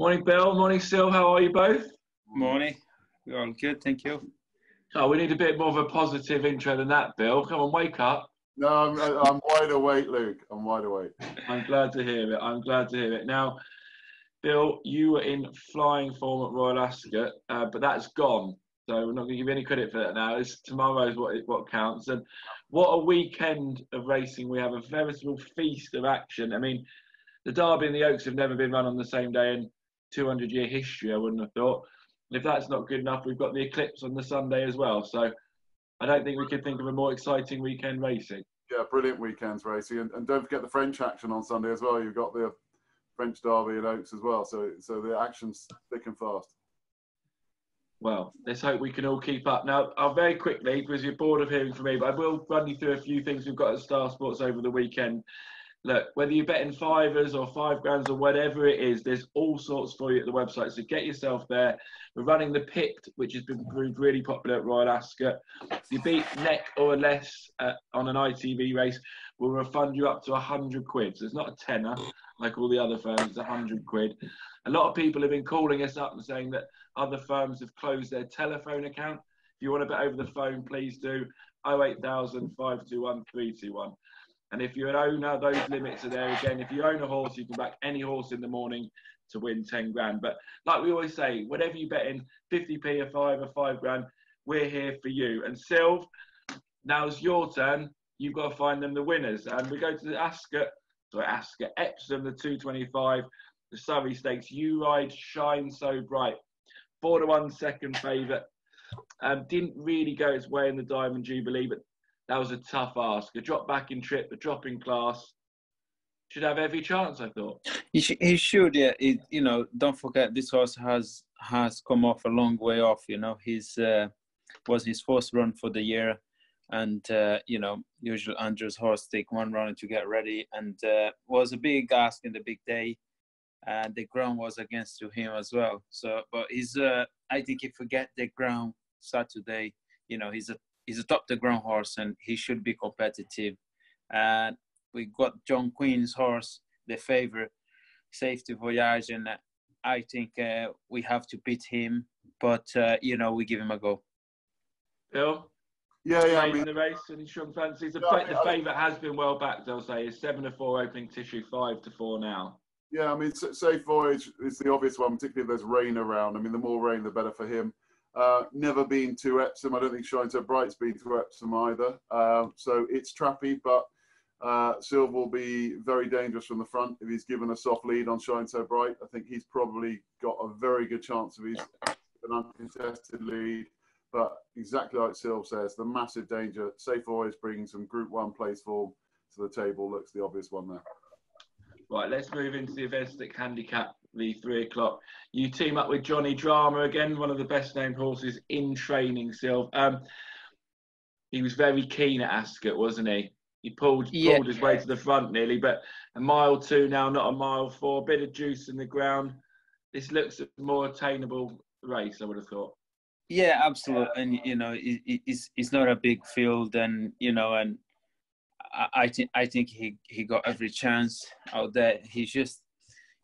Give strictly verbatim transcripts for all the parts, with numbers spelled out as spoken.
Morning, Bill. Morning, Sil. How are you both? Morning. We're all good, thank you. Oh, we need a bit more of a positive intro than that, Bill. Come on, wake up. No, I'm, I'm wide awake, Luke. I'm wide awake. I'm glad to hear it. I'm glad to hear it. Now, Bill, you were in flying form at Royal Ascot, uh, but that's gone. So we're not going to give you any credit for that now. It's tomorrow's what, what counts. And what a weekend of racing. We have a veritable feast of action. I mean, the Derby and the Oaks have never been run on the same day in two hundred year history, I wouldn't have thought. And if that's not good enough, we've got the Eclipse on the Sunday as well. So I don't think we could think of a more exciting weekend racing. Yeah, brilliant weekend's racing. And, and don't forget the French action on Sunday as well. You've got the French Derby and Oaks as well. So, so the action's thick and fast. Well, let's hope we can all keep up. Now, I'll very quickly, because you're bored of hearing from me, but I will run you through a few things we've got at Star Sports over the weekend. Look, whether you're betting fivers or five grands or whatever it is, there's all sorts for you at the website. So get yourself there. We're running the Picked, which has been proved really popular at Royal Ascot. You beat neck or less uh, on an I T V race, we'll refund you up to a hundred quid. So it's not a tenner like all the other firms, it's a hundred quid. A lot of people have been calling us up and saying that other firms have closed their telephone account. If you want to bet over the phone, please do. oh eight thousand, five two one, three two one. And if you're an owner, those limits are there again. If you own a horse, you can back any horse in the morning to win ten grand. But like we always say, whatever you bet in, fifty p or five or five grand, we're here for you. And Sylv, now's your turn. You've got to find them the winners. And we go to the Ascot, sorry, Ascot, Epsom, the two twenty-five, the Surrey Stakes. You Ride Shine So Bright. Four to one second favourite. Um, didn't really go its way in the Diamond Jubilee, but that was a tough ask. A drop back in trip, a drop in class. Should have every chance, I thought. He, sh he should, yeah. He, you know, don't forget this horse has has come off a long way off. You know, his uh, was his first run for the year, and uh, you know, usual Andrew's horse take one round to get ready, and uh, was a big ask in the big day. Uh, the ground was against to him as well. So, but he's, uh, I think, if we get the ground Saturday, you know, he's a He's a top the ground horse and he should be competitive. And uh, we got John Queen's horse, the favourite, Safe Voyage, and I think uh, we have to beat him. But uh, you know, we give him a go. Bill, yeah, yeah. I mean, the race and his strong fancies. The, yeah, I mean, the favourite has been well backed. I'll say is seven to four opening tissue, five to four now. Yeah, I mean, Safe Voyage is the obvious one, particularly if there's rain around. I mean, the more rain, the better for him. Uh, never been to Epsom. I don't think Shine So Bright's been to Epsom either. Uh, so it's trappy, but uh, Silv will be very dangerous from the front if he's given a soft lead on Shine So Bright. I think he's probably got a very good chance of his an uncontested lead. But exactly like Silv says, the massive danger. Safe Always bringing some Group One place form to the table looks the obvious one there. Right, let's move into the Investec handicap. The three o'clock. You team up with Johnny Drama again, one of the best named horses in training, Sil. Um, he was very keen at Ascot, wasn't he? He pulled, yeah. pulled his way to the front nearly, but a mile two now, not a mile four. Bit of juice in the ground. This looks a more attainable race, I would have thought. Yeah, absolutely. And, you know, it, it's, it's not a big field and, you know, and I, I, think, I think he, he got every chance out there. He's just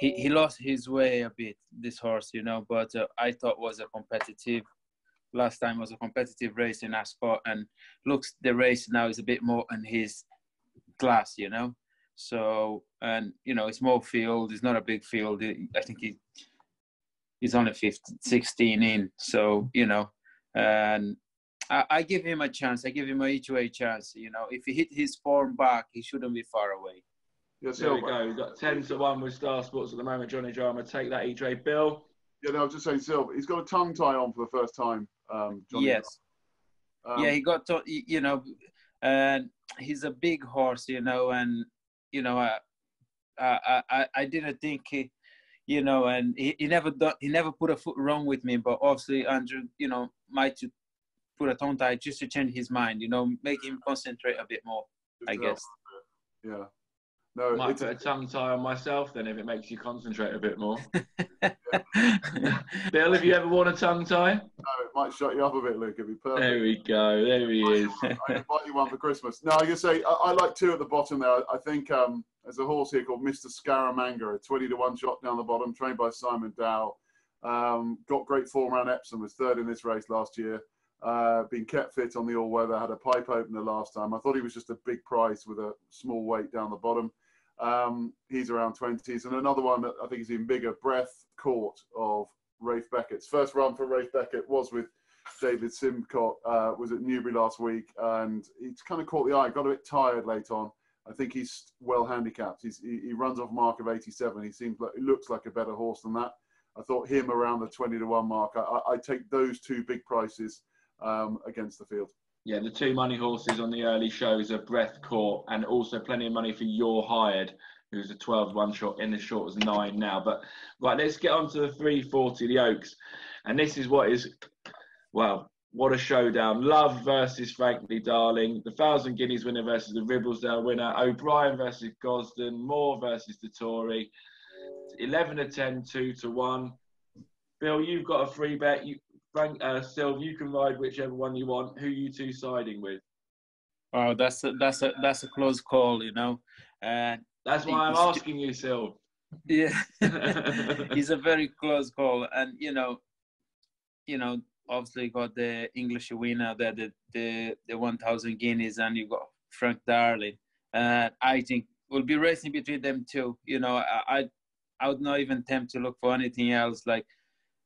He, he lost his way a bit, this horse, you know, but uh, I thought was a competitive, last time was a competitive race in Ascot, and looks the race now is a bit more in his class, you know. So, and, you know, it's more field, it's not a big field. I think he, he's only fifteen, sixteen in, so, you know, and I, I give him a chance. I give him a each-way chance, you know. If he hit his form back, he shouldn't be far away. Yes, there we go. We've got ten to one with Star Sports at the moment. Johnny Drama, take that, E J. Bill? Yeah, no, I was just saying, Silv, he's got a tongue tie on for the first time, um, Johnny. Yes. Um, yeah, he got, to, you know, uh, he's a big horse, you know, and, you know, I I, I, I didn't think he, you know, and he, he never done, he never put a foot wrong with me, but obviously Andrew, you know, might put a tongue tie just to change his mind, you know, make him concentrate a bit more, I guess. Yeah. No, might it's put a tongue tie on myself then if it makes you concentrate a bit more. Bill, have you ever worn a tongue tie? No, it might shut you up a bit, Luke. It'd be perfect. There we go. There he is. I invite you one for Christmas. No, I can say I, I like two at the bottom there. I think um, there's a horse here called Mister Scaramanga, a twenty to one shot down the bottom, trained by Simon Dow. Um, got great form around Epsom, was third in this race last year. Uh, been kept fit on the all-weather, had a pipe opener last time. I thought he was just a big price with a small weight down the bottom. Um, he's around twenties. And another one that I think is even bigger, Breath Court of Rafe Beckett's. First run for Rafe Beckett was with David Simcock, uh, was at Newbury last week. And he's kind of caught the eye, got a bit tired late on. I think he's well handicapped. He's, he, he runs off a mark of eighty-seven. He seems like, he looks like a better horse than that. I thought him around the twenty to one mark. I, I take those two big prices Um, against the field. Yeah, the two money horses on the early shows are Breath Court and also plenty of money for Your Hired, who's a twelve to one shot in the short as nine now. But right, let's get on to the three forty, the Oaks. And this is what is, well, what a showdown. Love versus Frankly Darling. The Thousand Guineas winner versus the Ribblesdale winner. O'Brien versus Gosden. Moore versus the Tory. eleven to ten, two to one. Bill, you've got a free bet. You Frank, uh, Sylv, you can ride whichever one you want. Who are you two siding with? Oh, that's a, that's a, that's a close call, you know. Uh, that's why I'm asking you, Sylv. Yeah, it's a very close call, and you know, you know, obviously you got the English winner there, the the the one thousand guineas, and you got Frank Darling. Uh, I think we'll be racing between them two. You know, I I, I would not even attempt to look for anything else. Like,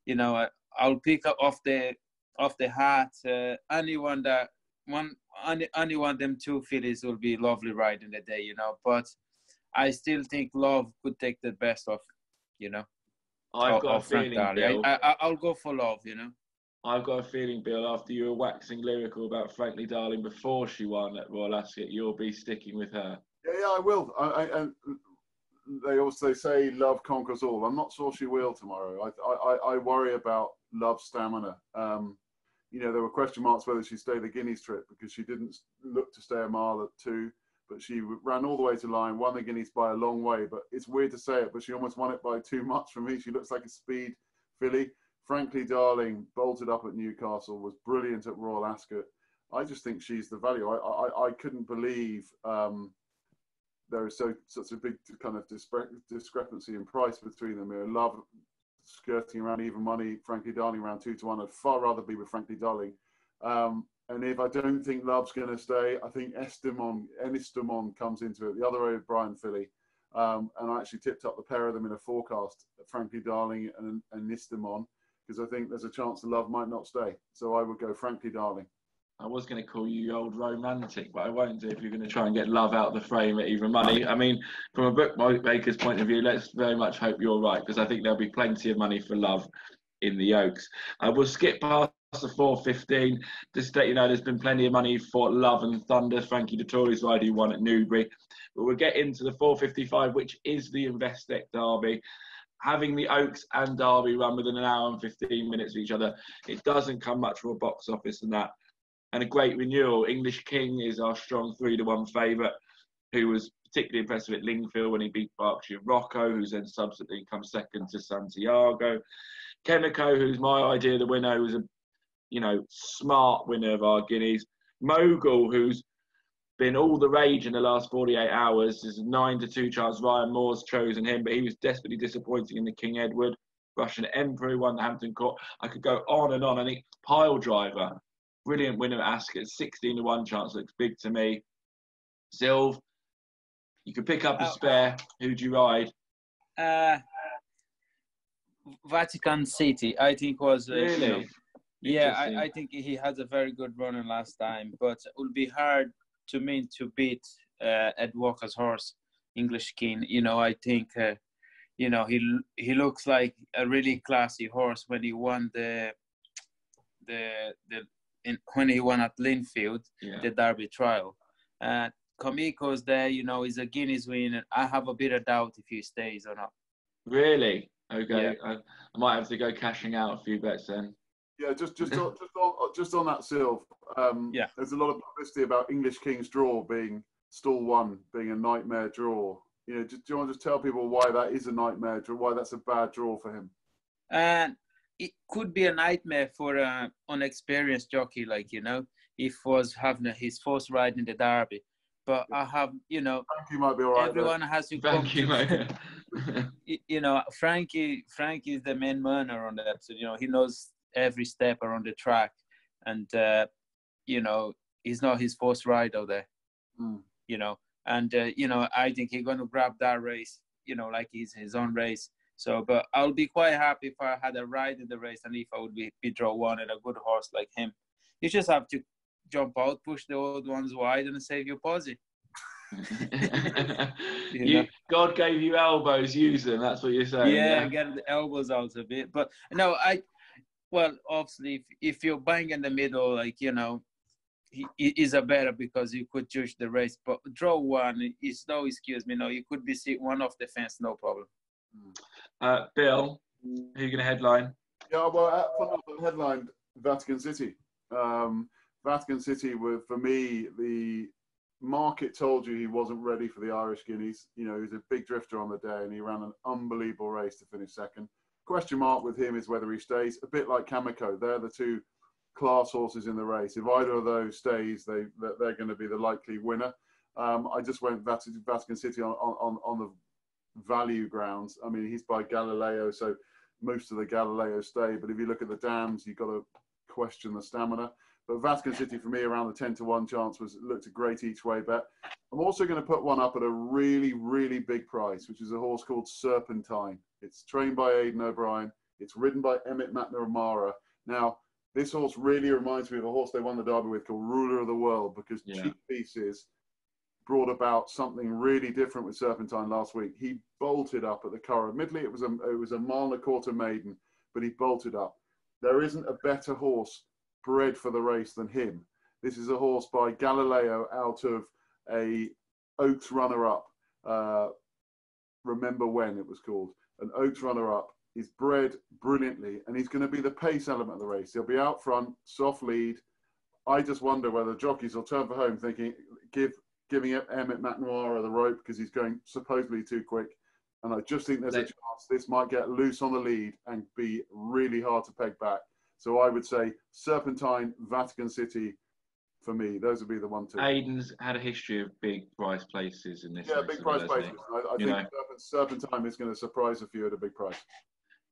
you know. I, I'll pick up off the off the heart. Uh, anyone that one, any, anyone them two fillies will be lovely riding the day, you know. But I still think Love could take the best off, you know. I've got a feeling, Bill. I, I, I'll go for Love, you know. I've got a feeling, Bill. After you were waxing lyrical about Frankly Darling before she won at Royal Ascot, you'll be sticking with her. Yeah, yeah, I will. I, I, I... They also say Love conquers all. I'm not sure she will tomorrow. I, I, I worry about Love's stamina. Um, you know, there were question marks whether she stayed the Guineas trip because she didn't look to stay a mile at two, but she ran all the way to line, won the Guineas by a long way. But it's weird to say it, but she almost won it by too much for me. She looks like a speed filly. Frankly Darling bolted up at Newcastle, was brilliant at Royal Ascot. I just think she's the value. I, I, I couldn't believe... Um, there is so such a big kind of dispre discrepancy in price between them. I Love skirting around even money, Frankly Darling around two to one. I'd far rather be with Frankly Darling. Um, and if I don't think Love's going to stay, I think Ennistymon, Ennistymon comes into it, the other O'Brien filly. Um, and I actually tipped up the pair of them in a forecast, Frankly Darling and Ennistymon, because I think there's a chance that Love might not stay. So I would go Frankly Darling. I was going to call you old romantic, but I won't do if you're going to try and get Love out of the frame at even money. I mean, from a bookmaker's point of view, let's very much hope you're right, because I think there'll be plenty of money for Love in the Oaks. I uh, will skip past the four fifteen, just to let you know there's been plenty of money for Love and Thunder, Frankie de Tory's ride who won at Newbury. But we'll get into the four fifty-five, which is the Investec Derby. Having the Oaks and Derby run within an hour and fifteen minutes of each other, it doesn't come much for a box office than that. And a great renewal. English King is our strong three to one favourite, who was particularly impressive at Lingfield when he beat Berkshire Rocco, who's then subsequently come second to Santiago. Kameko, who's my idea, the winner, who's a you know smart winner of our Guineas. Mogul, who's been all the rage in the last forty-eight hours, is a nine to two chance. Ryan Moore's chosen him, but he was desperately disappointing in the King Edward. Russian Emperor won the Hampton Court. I could go on and on. I think Pile Driver, brilliant winner at Ascot, sixteen to one chance, looks big to me. Sylv, you could pick up a spare. Who do you ride? Uh, Vatican City, I think was... Uh, really? You know, yeah, I, I think he had a very good running last time, but it would be hard to me to beat uh, Ed Walker's horse, English King. You know, I think, uh, you know, he, he looks like a really classy horse when he won the... the, the In, when he won at Linfield, yeah, the Derby trial. Uh, Kameko's there, you know, he's a Guineas winner. I have a bit of doubt if he stays or not. Really? Okay. Yeah. I, I might have to go cashing out a few bets then. Yeah, just just on, just, on, just on that, Sylv. Um, yeah. There's a lot of publicity about English King's draw being stall one, being a nightmare draw. you know, do, do you want to just tell people why that is a nightmare, why that's a bad draw for him? Uh, it could be a nightmare for an unexperienced jockey, like, you know, if was having his first ride in the Derby. But I have, you know, Frankie might be all right, everyone though. has to Frankie come to, you know, Frankie, Frankie is the main man around that. So, you know, he knows every step around the track. And, uh, you know, he's not his first ride out there, mm. you know. And, uh, you know, I think he's going to grab that race, you know, like he's his own race. So, but I'll be quite happy if I had a ride in the race and if I would be, be draw one and a good horse like him. You just have to jump out, push the old ones wide and save your posse. you you, know? God gave you elbows, use them, that's what you're saying. Yeah, yeah, get the elbows out a bit. But no, I, well, obviously, if, if you're bang in the middle, like, you know, he, he is a better because you could judge the race. But draw one is no excuse me, no, you could be sit one off the fence, no problem. Uh, Bill, who are you going to headline? Yeah, well, I headlined Vatican City. Um, Vatican City were, for me, the market told you he wasn't ready for the Irish Guineas. You know, he was a big drifter on the day and he ran an unbelievable race to finish second. Question mark with him is whether he stays. A bit like Kameko, they're the two class horses in the race. If either of those stays, they, they're going to be the likely winner. Um, I just went Vatican City on, on, on the value grounds. I mean, he's by Galileo, so most of the Galileo stay. But if you look at the dams, you've got to question the stamina. But Vatican City, for me, around the ten to one chance, was looked a great each way bet. I'm also going to put one up at a really, really big price, which is a horse called Serpentine. It's trained by Aidan O'Brien. It's ridden by Emmett McNamara. Now, this horse really reminds me of a horse they won the Derby with called Ruler of the World, because yeah. cheap pieces brought about something really different with Serpentine last week. He bolted up at the Curragh. Admittedly, it was a, it was a mile and a quarter maiden, but he bolted up. There isn't a better horse bred for the race than him. This is a horse by Galileo out of a Oaks runner-up. Uh, remember when it was called. An Oaks runner-up. He's bred brilliantly, and he's going to be the pace element of the race. He'll be out front, soft lead. I just wonder whether jockeys will turn for home thinking, give giving up Emmett McNamara the rope because he's going supposedly too quick. And I just think there's a chance this might get loose on the lead and be really hard to peg back. So I would say Serpentine, Vatican City, for me, those would be the one two. Aidan's had a history of big price places in this. Yeah, big price places. I, I think know. Serpentine is going to surprise a few at a big price.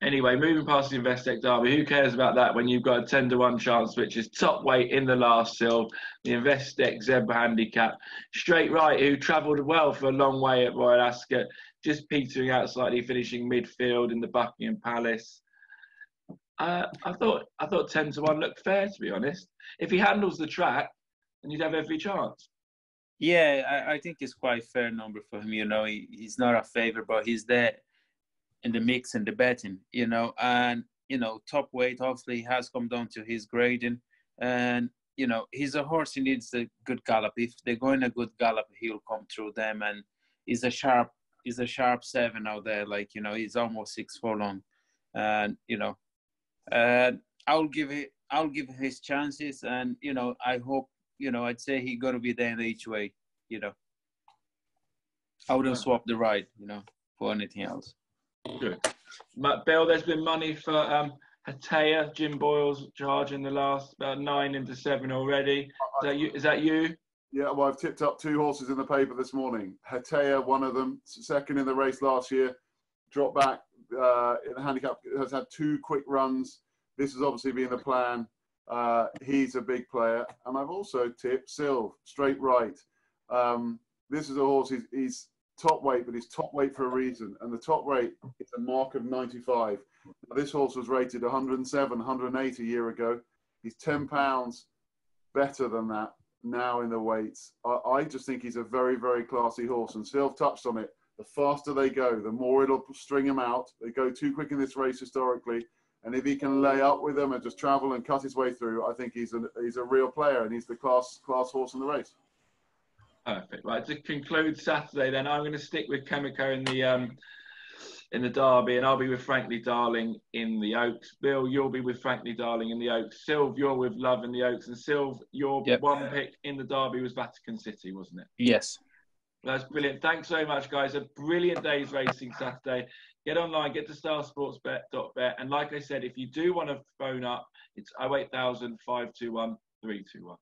Anyway, moving past the Investec Derby, who cares about that when you've got a ten to one chance, which is top weight in the last sill, the Investec Zebra Handicap. Straight Right, who travelled well for a long way at Royal Ascot, just petering out slightly, finishing midfield in the Buckingham Palace. Uh, I thought I thought ten to one looked fair, to be honest. If he handles the track, then you'd have every chance. Yeah, I, I think it's quite a fair number for him. You know, he, he's not a favourite, but he's there in the mix and the betting, you know. And, you know, top weight obviously has come down to his grading. And, you know, he's a horse, he needs a good gallop. If they're going a good gallop, he'll come through them. And he's a sharp, he's a sharp seven out there. Like, you know, he's almost six furlong. And, you know, uh, I'll give it, I'll give him his chances. And, you know, I hope, you know, I'd say he's going to be there in each way, you know. I wouldn't swap the ride, you know, for anything else. Good. Bill, there's been money for um, Hatea, Jim Boyle's charge in the last about nine into seven already. Is that you? Is that you? Yeah, well, I've tipped up two horses in the paper this morning. Hatea, one of them, second in the race last year, dropped back uh, in the handicap, has had two quick runs. This has obviously been the plan. Uh, he's a big player. And I've also tipped Silv, Straight Right. Um, this is a horse, he's, he's top weight, but he's top weight for a reason, and the top weight is a mark of ninety-five. Now, this horse was rated one oh seven, one oh eight a year ago. He's ten pounds better than that now in the weights. I, I just think he's a very, very classy horse, and Silv touched on it. The faster they go, the more it'll string them out. They go too quick in this race historically, and if he can lay up with them and just travel and cut his way through, I think he's a, he's a real player, and he's the class, class horse in the race. Perfect. Right, to conclude Saturday then, I'm going to stick with Kameko in the um, in the Derby, and I'll be with Frankly Darling in the Oaks. Bill, you'll be with Frankly Darling in the Oaks. Silv, you're with Love in the Oaks. And Silv, your yep. one pick in the Derby was Vatican City, wasn't it? Yes. That's brilliant. Thanks so much, guys. A brilliant day's racing Saturday. Get online, get to star sports bet dot bet. And like I said, if you do want to phone up, it's oh eight thousand, five two one, three two one.